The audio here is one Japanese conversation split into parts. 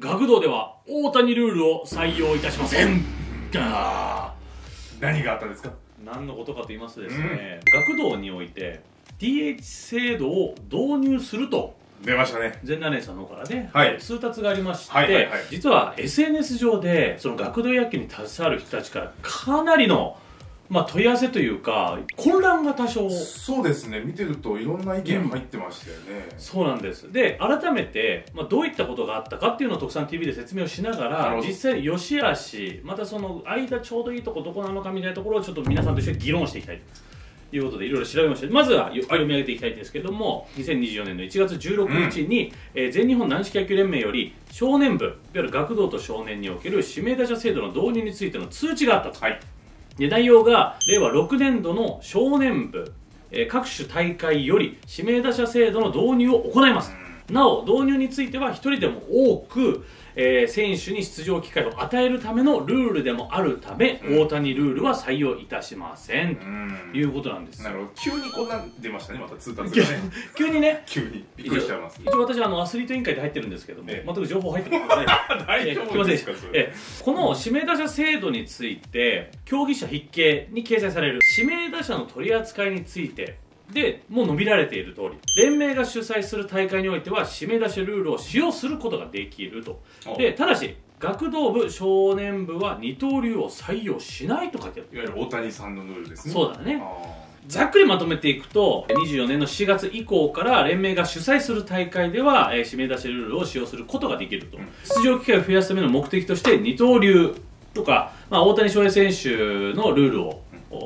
学童では大谷ルールを採用いたしません。何があったんですか。何のことかと言いますとですね、学童において DH 制度を導入すると出ましたね。全ナレーさんの方からね、通達がありまして、実は SNS 上でその学童野球に携わる人たちからかなりの問い合わせというか混乱が多少、そうですね、見てるといろんな意見入ってましたよね。そうなんです。で、改めてどういったことがあったかっていうのを「特産 TV」で説明をしながら、実際良し悪し、またその間ちょうどいいとこどこなのかみたいなところをちょっと皆さんと一緒に議論していきたいということで、いろいろ調べました。まずは読み上げていきたいんですけども、2024年の1月16日に、全日本軟式野球連盟より少年部、いわゆる学童と少年における指名打者制度の導入についての通知があったと。はい。で、内容が令和6年度の少年部、各種大会より指名打者制度の導入を行います。なお、導入については1人でも多く、選手に出場機会を与えるためのルールでもあるため、大谷ルールは採用いたしません、ということなんです。なるほど。急にこんなん出ましたね、また通達がね。急にね。急に。びっくりしちゃいます。一応私はアスリート委員会で入ってるんですけども、全く情報入ってますからね。大丈夫ですか、それ。この指名打者制度について、競技者必見に掲載される指名打者の取り扱いについて、で、もう述べられている通り、連盟が主催する大会においては指名出しルールを使用することができると。で、ただし学童部少年部は二刀流を採用しないと書いてある。いわゆる大谷さんのルールですね。そうだね。ざっくりまとめていくと、24年の4月以降から連盟が主催する大会では指名出しルールを使用することができると。出場機会を増やすための目的として、二刀流とか、大谷翔平選手のルールを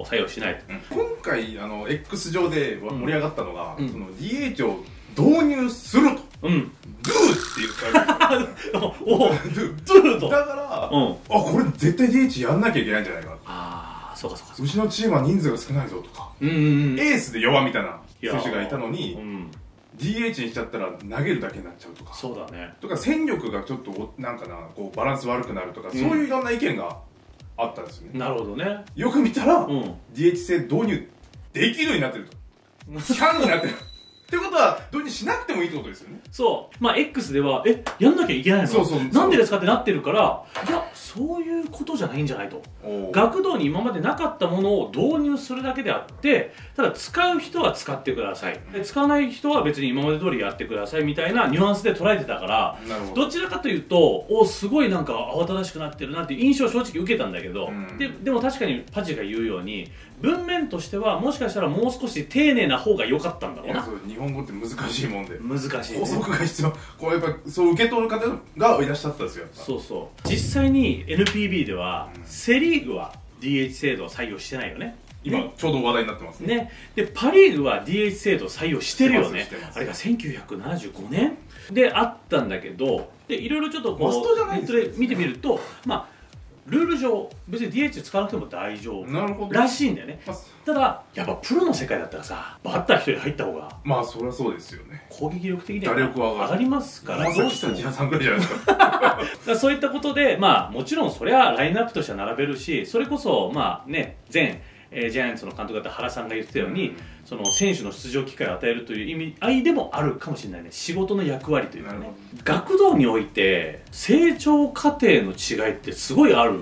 採用しないと。今回X 上で盛り上がったのが、DH を導入すると、ドゥっていう感じだから、これ絶対 DH やんなきゃいけないんじゃないか。ああ、そうかそうか。うちのチームは人数が少ないぞとか、エースで弱みたいな選手がいたのに、DH にしちゃったら投げるだけになっちゃうとか、そうだね。とか戦力がちょっとなんかな、こうバランス悪くなるとか、そういういろんな意見があったんですよね。なるほどね。よく見たら、DH 制導入できるようになってると。期間になってる。ってことは、導入しなくてもいいってことですよね。そう。X では、やんなきゃいけないの？そうそう。なんでですかってなってるから、いや、そういうことじゃないんじゃないと。学童に今までなかったものを導入するだけであって、ただ使う人は使ってください。使わない人は別に今まで通りやってくださいみたいなニュアンスで捉えてたから、どちらかというと、すごいなんか慌ただしくなってるなっていう印象を正直受けたんだけど、でも確かにパチが言うように、文面としてはもしかしたらもう少し丁寧な方が良かったんだろうな。日本語って難しいもんで、難しい、法則が必要。これやっぱそう受け取る方がいらっしゃったんですよ。そうそう。実際に NPB では、セ・リーグは DH 制度を採用してないよね。今ちょうど話題になってますね。で、パ・リーグは DH 制度を採用してるよね。あれが1975年であったんだけど、でいろいろちょっとこうネットで見てみると、ルール上別に DH 使わなくても大丈夫らしいんだよね。ただやっぱプロの世界だったらさ、バッター一人入った方が、まあそりゃそうですよね、攻撃力的には上がりますから。どうしたら13ぐらいじゃないですか。そういったことで、もちろんそりゃラインナップとしては並べるし、それこそ前ジャイアンツの監督だった原さんが言ってたように、その選手の出場機会を与えるという意味合いでもあるかもしれないね。仕事の役割というかね。学童において成長過程の違いってすごいある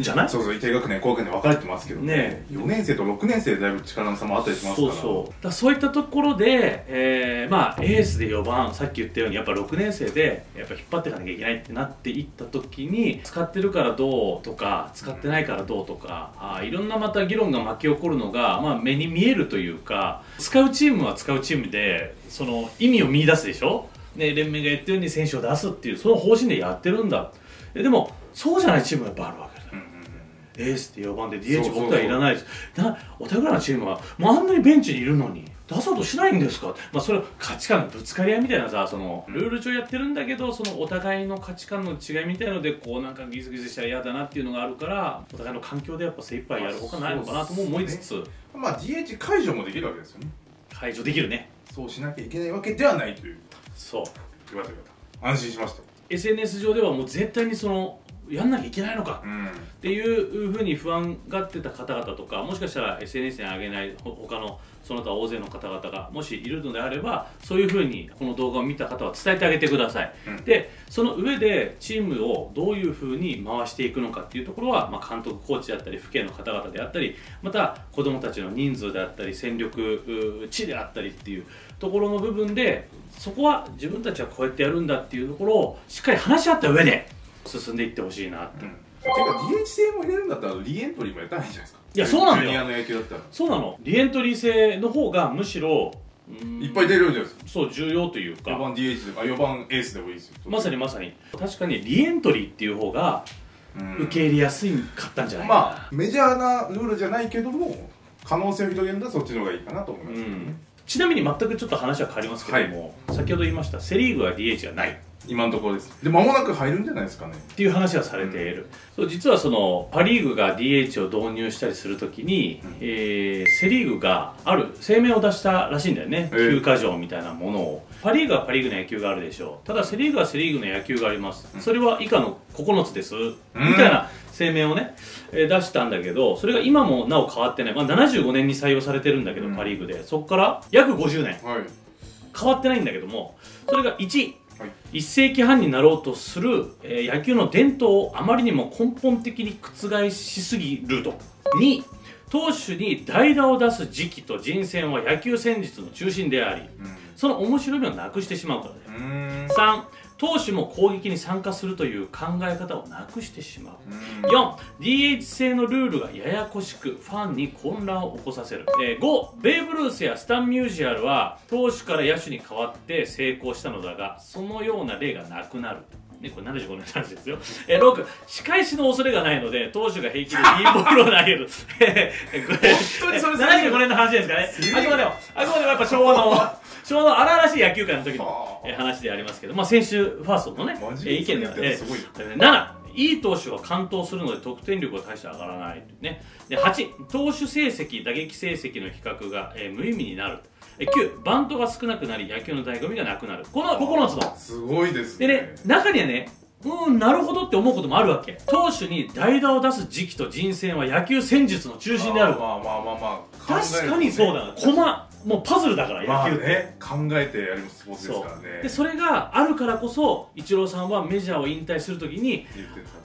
じゃない？そうそう、低学年高学年分かれてますけどね。4年生と6年生でだいぶ力の差もあったりしますから。そういったところで、エースで4番、さっき言ったようにやっぱ6年生でやっぱ引っ張っていかなきゃいけないってなっていった時に、使ってるからどうとか使ってないからどうとか、いろんなまた議論が巻き起こるのが、目に見えるというか、使うチームは使うチームでその意味を見出すでしょ、連盟が言ったように選手を出すっていうその方針でやってるんだ。でもそうじゃないチームがやっぱあるわけだ。エースって4番で DH 僕はいらないです。おたくらのチームはもうあんなにベンチにいるのに出そうとしないんですか。それは価値観のぶつかり合いみたいなさ、ルール上やってるんだけど、そのお互いの価値観の違いみたいのでなんかギスギスしたら嫌だなっていうのがあるから、お互いの環境でやっぱ精一杯やるほかないのかなとも思いつつ、DH 解除もできるわけですよね。解除できるね。そうしなきゃいけないわけではないという。そう。よかったよかった。安心しました。SNS 上ではもう絶対にそのやんなきゃいけないのかっていうふうに不安がってた方々とか、もしかしたら SNS に上げない他のその他大勢の方々がもしいるのであれば、そういうふうにこの動画を見た方は伝えてあげてください、うん、でその上でチームをどういうふうに回していくのかっていうところは、まあ、監督コーチであったり府県の方々であったり、また子どもたちの人数であったり戦力値であったりっていうところの部分で、そこは自分たちはこうやってやるんだっていうところをしっかり話し合った上で進んでいってほしいなって。てか DH 制も入れるんだったらリエントリーもやったらいいんじゃないですか。いやそうなんだよ。ジュニアの野球だったらそうなの。リエントリー制の方がむしろいっぱい出るんじゃないですか。そう重要というか。4番 DH で、あ4番エースでもいいですよ。まさにまさに。確かにリエントリーっていう方が受け入れやすいかったんじゃないかな。まあメジャーなルールじゃないけども可能性を広げるんだ、そっちの方がいいかなと思いますけどね。ちなみに全くちょっと話は変わりますけども、はい、先ほど言いましたセ・リーグは DH がない。今のところです。で、間もなく入るんじゃないですかね。っていう話はされている。そう、実はそのパ・リーグが DH を導入したりするときに、セ・リーグがある声明を出したらしいんだよね。休暇条みたいなものを。パ・リーグはパ・リーグの野球があるでしょう。ただセ・リーグはセ・リーグの野球があります。それは以下の9つです。みたいな声明をね、出したんだけど、それが今もなお変わってない。まあ75年に採用されてるんだけど、パ・リーグで。そこから約50年。はい、変わってないんだけども、それが1世紀半になろうとする、野球の伝統をあまりにも根本的に覆しすぎると。2、投手に代打を出す時期と人選は野球戦術の中心であり、その面白みをなくしてしまうからだよ。3、投手も攻撃に参加するという考え方をなくしてしまう。4、DH 制のルールがややこしくファンに混乱を起こさせる。5、ベーブ・ルースやスタン・ミュージアルは投手から野手に代わって成功したのだが、そのような例がなくなる。ね、これ75年の話ですよ。6、仕返しの恐れがないので投手が平気でいいボールを投げる。これ75年の話ですかね。あくまでもやっぱ昭和の荒々しい野球界の時の話でありますけど、まあ、先週ファーストのね意見ではね。7、いい投手は完投するので得点力が大して上がらないね。で8、投手成績打撃成績の比較が無意味になる。9、バントが少なくなり野球の醍醐味がなくなる。この9つのすごいですね。でね、中にはね、なるほどって思うこともあるわけ。投手に代打を出す時期と人選は野球戦術の中心である。まあ確かにそうだな。もうパズルだから野球ね、考えてやるスポーツですからね。でそれがあるからこそイチローさんはメジャーを引退するときに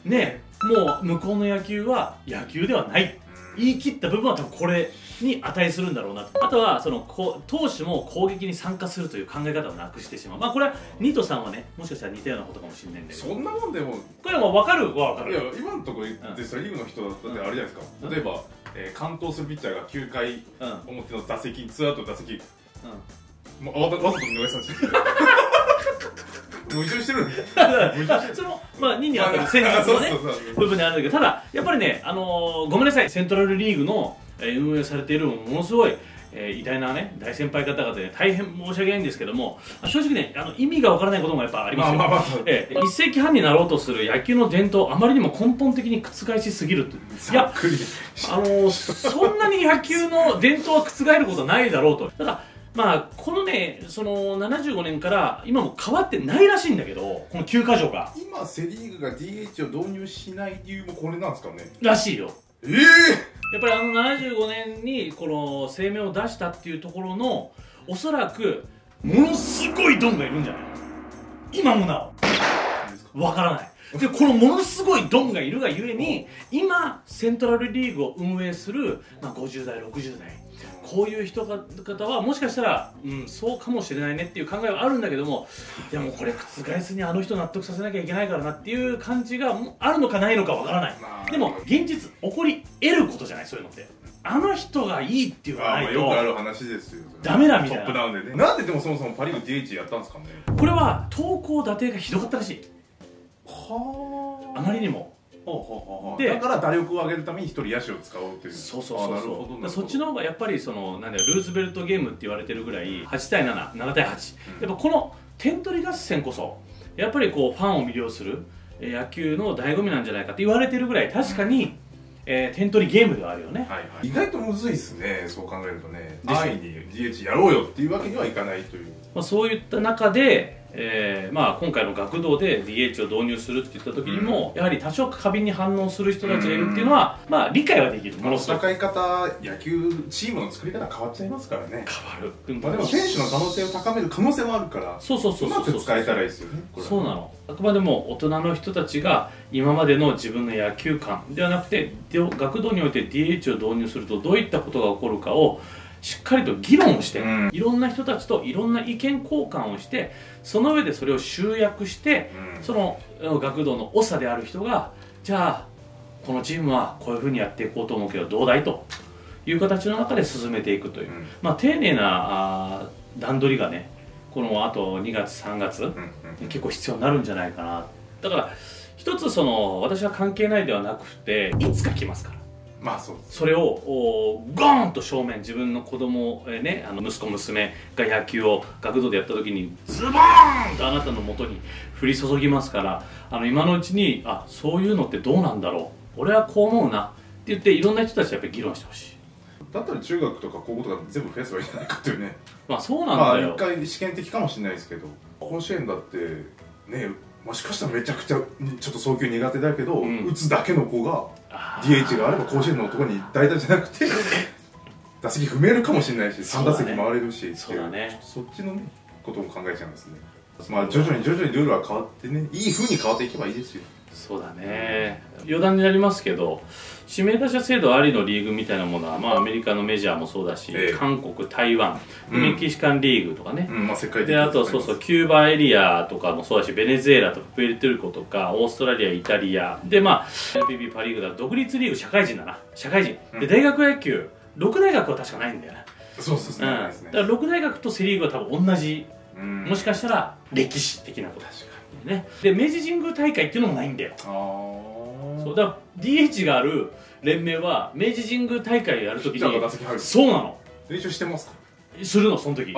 ね、もう向こうの野球は野球ではない言い切った部分は多分これに値するんだろうなと。あとはその投手も攻撃に参加するという考え方をなくしてしまう。まあこれは2と3はね、もしかしたら似たようなことかもしれないんだけど、そんなもんでもこれはもう分かるは分かる。いや今のところでセ・リーグの人だったってあれじゃないですか。例えば完投するピッチャーが9回表の打席、ツーアウトの打席、もうわざと見逃したし矛盾してるんですそのまあ2にあった戦術のね部分であるんだけど、ただやっぱりね、ごめんなさい、セントラルリーグの運営されているものすごい偉大なね大先輩方々で大変申し訳ないんですけども、正直ね意味がわからないこともやっぱありますよ。1世紀半になろうとする野球の伝統あまりにも根本的に覆しすぎるって。いやそんなに野球の伝統は覆ることはないだろうと。ただまあこのねその75年から今も変わってないらしいんだけど、この休暇条が今セ・リーグが DH を導入しない理由もこれなんですかね。らしいよ。やっぱり75年にこの声明を出したっていうところの、おそらくものすごいドンがいるんじゃない今もなおわからない。でこのものすごいドンがいるがゆえに今セントラルリーグを運営する、まあ、50代60代こういう人方はもしかしたら、そうかもしれないねっていう考えはあるんだけども、いやもうこれ覆すにあの人納得させなきゃいけないからなっていう感じがあるのかないのかわからない。でも現実起こり得ることじゃない、そういうのって。あの人がいいっていうのはないとよくある話ですよ。ダメだみたいな。トップダウンでね。なんででもそもそもパ・リーグ DH やったんですかね。これは投高打低がひどかったらしい。はあ。あまりにも。だから打力を上げるために1人野手を使おうという。そうそっちの方がやっぱりそのなんだよ、ルーズベルトゲームって言われてるぐらい8対7、7対8、やっぱこの点取り合戦こそやっぱりこうファンを魅了する野球の醍醐味なんじゃないかって言われてるぐらい、確かに点取りゲームではあるよね。意外とむずいですね、そう考えるとね。安易に DH やろうよっていうわけにはいかないという、そういった中で今回の学童で DH を導入するって言った時にも、やはり多少過敏に反応する人たちがいるっていうのは、理解はできる。戦い方、野球チームの作り方変わっちゃいますからね。変わる。でも選手の可能性を高める可能性もあるから、うまく使えたらいいですよね。そうなの。あくまでも大人の人たちが今までの自分の野球観ではなくて、学童において DH を導入するとどういったことが起こるかをしっかりと議論をして、いろんな人たちといろんな意見交換をして、その上でそれを集約して、その学童の長である人が、じゃあこのチームはこういうふうにやっていこうと思うけどどうだいという形の中で進めていくという、丁寧な段取りがね、このあと2月3月、結構必要になるんじゃないかな。だから一つ、その私は関係ないではなくて、いつか来ますから。それをゴーンと正面、自分の子供、息子娘が野球を学童でやった時にズボーンとあなたのもとに降り注ぎますから、今のうちに、あ、そういうのってどうなんだろう、俺はこう思うなって言って、いろんな人たちとやっぱり議論してほしい。だったら中学とか高校とか全部増やせばいいんじゃないかっていうね。そうなんだよ。一回試験的かもしれないですけど、甲子園だってね、もしかしたらめちゃくちゃちょっと送球苦手だけど、打つだけの子が。DH があれば甲子園の男に代打じゃなくて打席踏めるかもしれないし、3打席回れるし、そっちのことも考えちゃうんですね。徐々に徐々にルールは変わってね、いい風に変わっていけばいいですよ。そうだね。余談になりますけど、指名打者制度ありのリーグみたいなものは、アメリカのメジャーもそうだし、韓国、台湾、メキシカンリーグとかね、あとキューバエリアとかもそうだし、ベネズエラとかプエルトリコとかオーストラリア、イタリアで、NPB パ・リーグだと独立リーグ、社会人で、大学野球6大学は確かないんだよね。そうそうそう。だから6大学とセ・リーグは多分同じ、もしかしたら歴史的なことだしね。で、明治神宮大会っていうのもないんだよ。そうだから DH がある連盟は明治神宮大会やるときに、そうなの、練習してますか、するの、その時。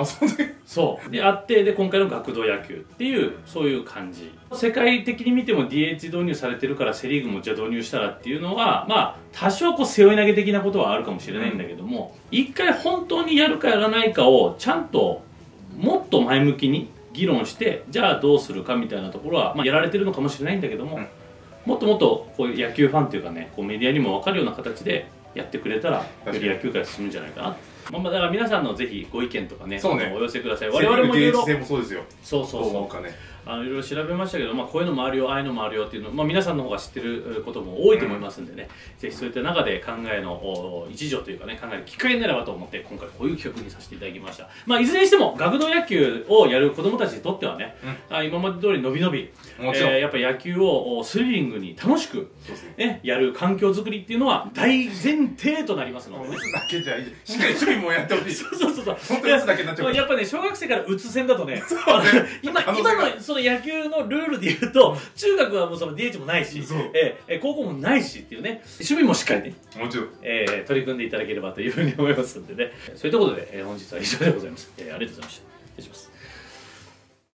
そうであって、で今回の学童野球っていう、そういう感じ。世界的に見ても DH 導入されてるから、セ・リーグもじゃあ導入したらっていうのは、多少背負い投げ的なことはあるかもしれないんだけども、一回本当にやるかやらないかをちゃんともっと前向きに議論して、じゃあどうするかみたいなところは、やられてるのかもしれないんだけども、もっともっとこういう野球ファンというかね、メディアにも分かるような形でやってくれたら、より野球界進むんじゃないかな。だから皆さんのぜひご意見とかね、お寄せください。我々もいろいろ、いろいろ調べましたけど、こういうのもあるよ、ああいうのもあるよっていうの、皆さんの方が知ってることも多いと思いますんでね、ぜひそういった中で考えの一助というかね、考えるきっかけになればと思って、今回こういう企画にさせていただきました。いずれにしても学童野球をやる子どもたちにとってはね、今まで通りのびのび、やっぱ野球をスリリングに楽しくやる環境づくりっていうのは大前提となりますのでね。しっかり趣味もやってほしい。やっぱね、小学生からうつ戦だとね、今の野球のルールでいうと、中学はもうその DH もないし、高校もないしっていうね、守備もしっかりね、もちろん取り組んでいただければというふうに思いますんでね。そういったことで本日は以上でございます。ありがとうございました。失礼します。